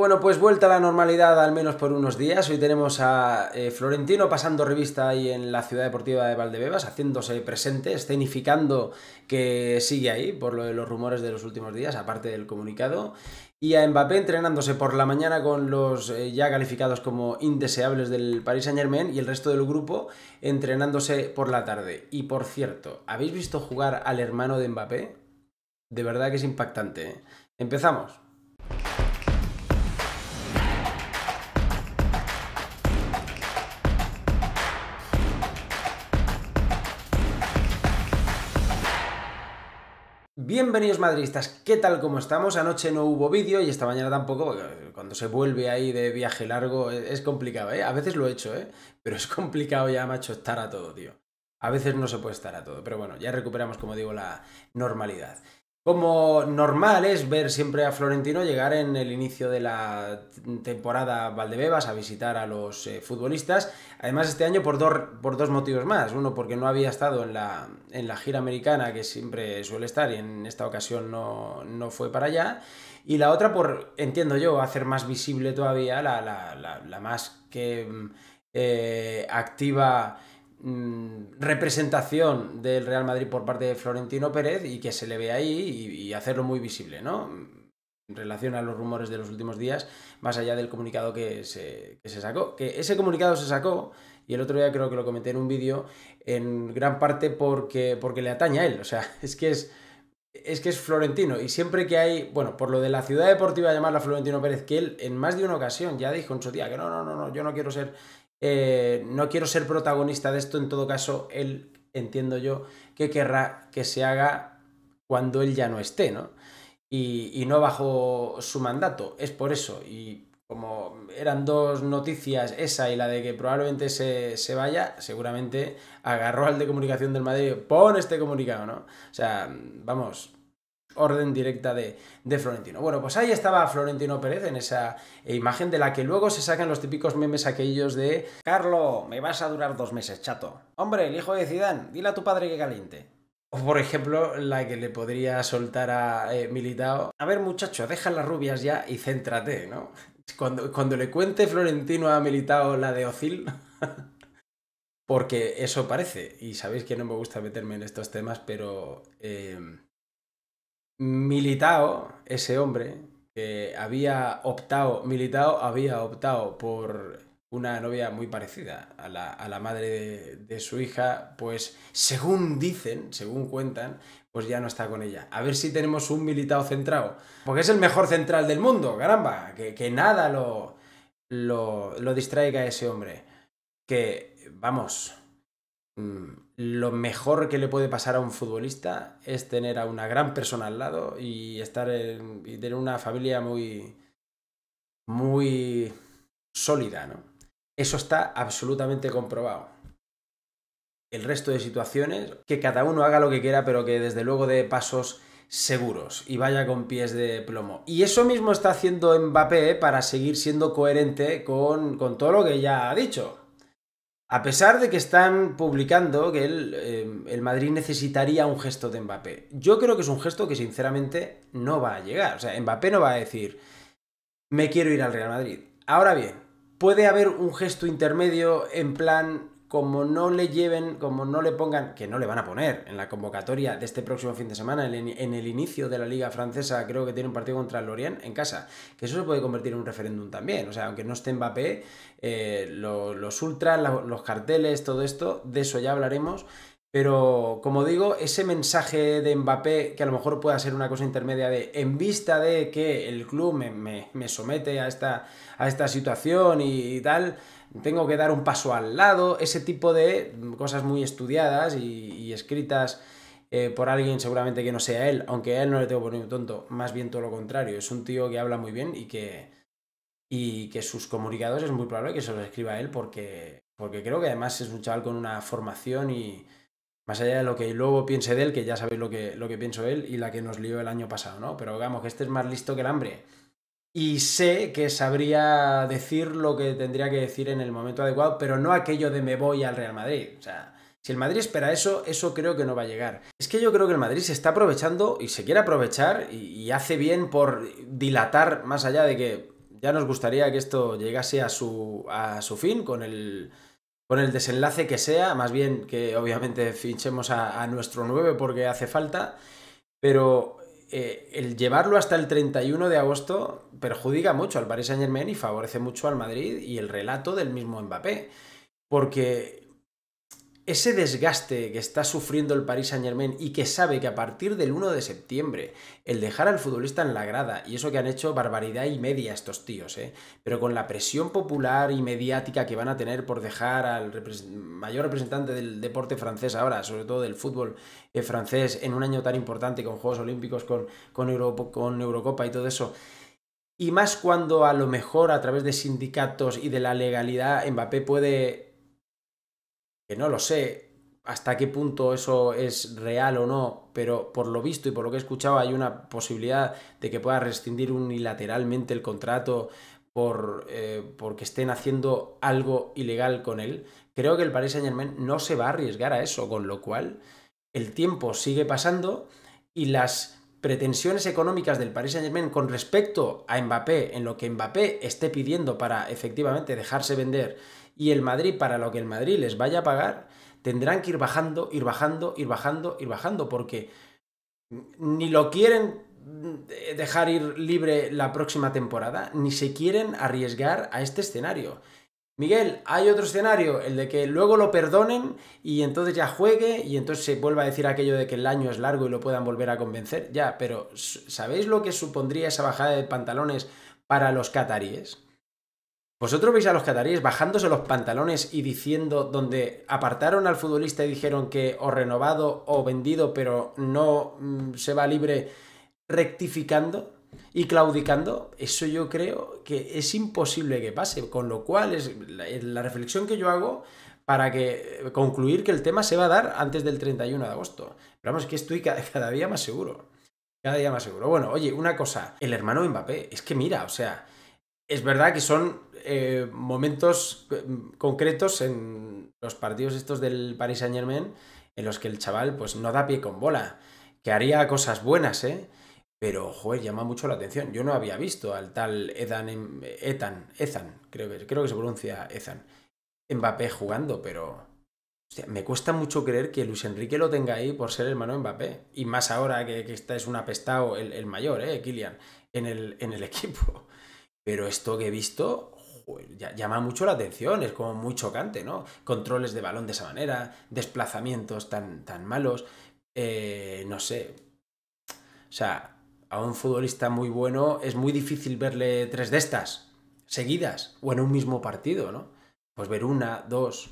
Bueno, pues vuelta a la normalidad al menos por unos días. Hoy tenemos a Florentino pasando revista ahí en la ciudad deportiva de Valdebebas, haciéndose presente, escenificando que sigue ahí por lo de los rumores de los últimos días, aparte del comunicado. Y a Mbappé entrenándose por la mañana con los ya calificados como indeseables del Paris Saint-Germain y el resto del grupo entrenándose por la tarde. Y por cierto, ¿habéis visto jugar al hermano de Mbappé? De verdad que es impactante, ¿eh? Empezamos. Bienvenidos madridistas, ¿qué tal cómo estamos? Anoche no hubo vídeo y esta mañana tampoco, porque cuando se vuelve ahí de viaje largo es complicado, ¿eh? A veces lo he hecho, ¿eh? Pero es complicado ya, macho, estar a todo, tío. A veces no se puede estar a todo, pero bueno, ya recuperamos, como digo, la normalidad. Como normal es ver siempre a Florentino llegar en el inicio de la temporada Valdebebas a visitar a los futbolistas. Además este año por dos motivos más. Uno, porque no había estado en la gira americana que siempre suele estar y en esta ocasión no fue para allá. Y la otra por, entiendo yo, hacer más visible todavía la más que activa representación del Real Madrid por parte de Florentino Pérez y que se le ve ahí y hacerlo muy visible, ¿no? En relación a los rumores de los últimos días, más allá del comunicado que se sacó. Que ese comunicado se sacó, y el otro día creo que lo comenté en un vídeo, en gran parte porque le atañe a él. O sea, es que es Florentino. Y siempre que hay, bueno, por lo de la ciudad deportiva llamarla Florentino Pérez, que él en más de una ocasión ya dijo en su día que no, yo no quiero ser... No quiero ser protagonista de esto. En todo caso, él, entiendo yo, que querrá que se haga cuando él ya no esté, ¿no? Y no bajo su mandato, es por eso. Y como eran dos noticias, esa y la de que probablemente se vaya, seguramente agarró al de comunicación del Madrid, pon este comunicado, ¿no? O sea, vamos... Orden directa de Florentino. Bueno, pues ahí estaba Florentino Pérez en esa imagen de la que luego se sacan los típicos memes aquellos de Carlo, me vas a durar 2 meses, chato. Hombre, el hijo de Zidane, dile a tu padre que caliente. O por ejemplo, la que le podría soltar a Militao. A ver muchacho, deja las rubias ya y céntrate, ¿no? Cuando le cuente Florentino a Militao la de Ozil... Porque eso parece. Y sabéis que no me gusta meterme en estos temas, pero... Militao, ese hombre que había optado por una novia muy parecida a la madre de su hija, pues según dicen, según cuentan, pues ya no está con ella. A ver si tenemos un Militao centrado, porque es el mejor central del mundo, caramba, que nada lo distraiga ese hombre, que, vamos... Lo mejor que le puede pasar a un futbolista es tener a una gran persona al lado y tener una familia muy sólida, ¿no? Eso está absolutamente comprobado. El resto de situaciones, que cada uno haga lo que quiera, pero que desde luego dé pasos seguros y vaya con pies de plomo. Y eso mismo está haciendo Mbappé para seguir siendo coherente con todo lo que ya ha dicho. A pesar de que están publicando que el Madrid necesitaría un gesto de Mbappé. Yo creo que es un gesto que sinceramente no va a llegar. O sea, Mbappé no va a decir, me quiero ir al Real Madrid. Ahora bien, puede haber un gesto intermedio en plan, como no le lleven, como no le pongan, que no le van a poner en la convocatoria de este próximo fin de semana, en el inicio de la Liga Francesa, creo que tiene un partido contra el Lorient en casa, que eso se puede convertir en un referéndum también. O sea, aunque no esté Mbappé, los ultras, los carteles, todo esto, de eso ya hablaremos, pero como digo, ese mensaje de Mbappé, que a lo mejor pueda ser una cosa intermedia de, en vista de que el club me somete a esta situación y tal, tengo que dar un paso al lado, ese tipo de cosas muy estudiadas y escritas por alguien seguramente que no sea él, aunque a él no le tengo por ningún tonto, más bien todo lo contrario, es un tío que habla muy bien y que sus comunicados es muy probable que se los escriba a él, porque creo que además es un chaval con una formación y... Más allá de lo que luego piense de él, que ya sabéis lo que pienso él y la que nos lió el año pasado, ¿no? Pero digamos que este es más listo que el hambre. Y sé que sabría decir lo que tendría que decir en el momento adecuado, pero no aquello de me voy al Real Madrid. O sea, si el Madrid espera eso, eso creo que no va a llegar. Es que yo creo que el Madrid se está aprovechando y se quiere aprovechar y hace bien por dilatar, más allá de que ya nos gustaría que esto llegase a su fin con el desenlace que sea, más bien que obviamente fichemos a nuestro 9 porque hace falta, pero el llevarlo hasta el 31 de agosto perjudica mucho al Paris Saint-Germain y favorece mucho al Madrid y el relato del mismo Mbappé, porque ese desgaste que está sufriendo el Paris Saint-Germain y que sabe que a partir del 1 de septiembre el dejar al futbolista en la grada, y eso que han hecho barbaridad y media estos tíos, pero con la presión popular y mediática que van a tener por dejar al mayor representante del deporte francés ahora, sobre todo del fútbol francés, en un año tan importante con Juegos Olímpicos, con Eurocopa y todo eso, y más cuando a lo mejor a través de sindicatos y de la legalidad Mbappé puede... que no lo sé hasta qué punto eso es real o no, pero por lo visto y por lo que he escuchado hay una posibilidad de que pueda rescindir unilateralmente el contrato porque estén haciendo algo ilegal con él. Creo que el Paris Saint-Germain no se va a arriesgar a eso, con lo cual el tiempo sigue pasando y las pretensiones económicas del Paris Saint-Germain con respecto a Mbappé, en lo que Mbappé esté pidiendo para efectivamente dejarse vender, y el Madrid para lo que el Madrid les vaya a pagar, tendrán que ir bajando, ir bajando, ir bajando, ir bajando, porque ni lo quieren dejar ir libre la próxima temporada, ni se quieren arriesgar a este escenario. Miguel, hay otro escenario, el de que luego lo perdonen y entonces ya juegue y entonces se vuelva a decir aquello de que el año es largo y lo puedan volver a convencer. Ya, pero ¿sabéis lo que supondría esa bajada de pantalones para los cataríes? ¿Vosotros veis a los cataríes bajándose los pantalones y diciendo, donde apartaron al futbolista y dijeron que o renovado o vendido pero no se va libre, rectificando y claudicando? Eso yo creo que es imposible que pase, con lo cual es la reflexión que yo hago para que concluir que el tema se va a dar antes del 31 de agosto. Pero vamos, que estoy cada día más seguro. Cada día más seguro. Bueno, oye, una cosa. El hermano Mbappé, es que mira, o sea... Es verdad que son momentos concretos en los partidos estos del Paris Saint-Germain en los que el chaval pues no da pie con bola, que haría cosas buenas, pero, joder, llama mucho la atención. Yo no había visto al tal Ethan, creo que se pronuncia Ethan, Mbappé jugando, pero... Hostia, me cuesta mucho creer que Luis Enrique lo tenga ahí por ser hermano Mbappé. Y más ahora que este es un apestado, el mayor, Kylian, en el equipo. Pero esto que he visto, joder, llama mucho la atención, es como muy chocante, ¿no? Controles de balón de esa manera, desplazamientos tan malos, no sé. O sea, a un futbolista muy bueno es muy difícil verle tres de estas seguidas, o en un mismo partido, ¿no? Pues ver una, dos,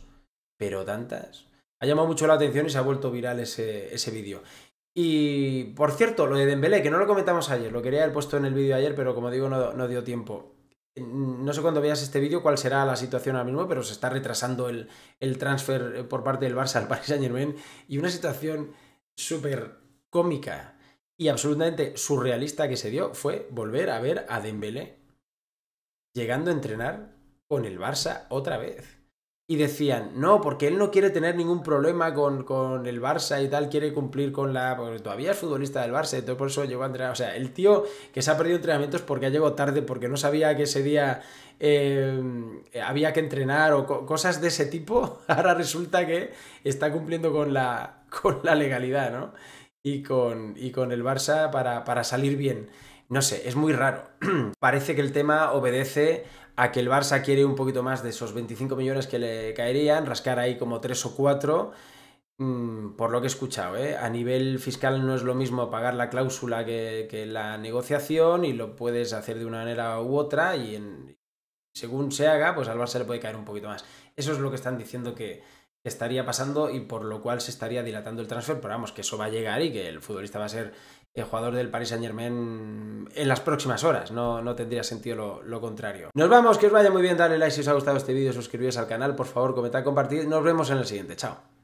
pero tantas. Ha llamado mucho la atención y se ha vuelto viral ese vídeo. Y, por cierto, lo de Dembélé, que no lo comentamos ayer, lo quería haber puesto en el vídeo ayer, pero como digo, no dio tiempo. No sé cuándo veas este vídeo cuál será la situación ahora mismo, pero se está retrasando el transfer por parte del Barça al Paris Saint-Germain, y una situación súper cómica y absolutamente surrealista que se dio fue volver a ver a Dembélé llegando a entrenar con el Barça otra vez. Y decían, no, porque él no quiere tener ningún problema con el Barça y tal, quiere cumplir con la... Porque todavía es futbolista del Barça, entonces por eso llegó a entrenar. O sea, el tío que se ha perdido entrenamientos porque ha llegado tarde, porque no sabía que ese día había que entrenar o cosas de ese tipo, ahora resulta que está cumpliendo con la legalidad, ¿no? Y con el Barça para salir bien. No sé, es muy raro. Parece que el tema obedece a que el Barça quiere un poquito más de esos 25 millones que le caerían, rascar ahí como 3 o 4, por lo que he escuchado, A nivel fiscal no es lo mismo pagar la cláusula que la negociación, y lo puedes hacer de una manera u otra, y según se haga, pues al Barça le puede caer un poquito más. Eso es lo que están diciendo que estaría pasando y por lo cual se estaría dilatando el transfer, pero vamos, que eso va a llegar y que el futbolista va a ser el jugador del Paris Saint-Germain en las próximas horas, no tendría sentido lo contrario. Nos vamos, que os vaya muy bien, dadle like si os ha gustado este vídeo, suscribiros al canal, por favor, comentad, compartid, nos vemos en el siguiente, chao.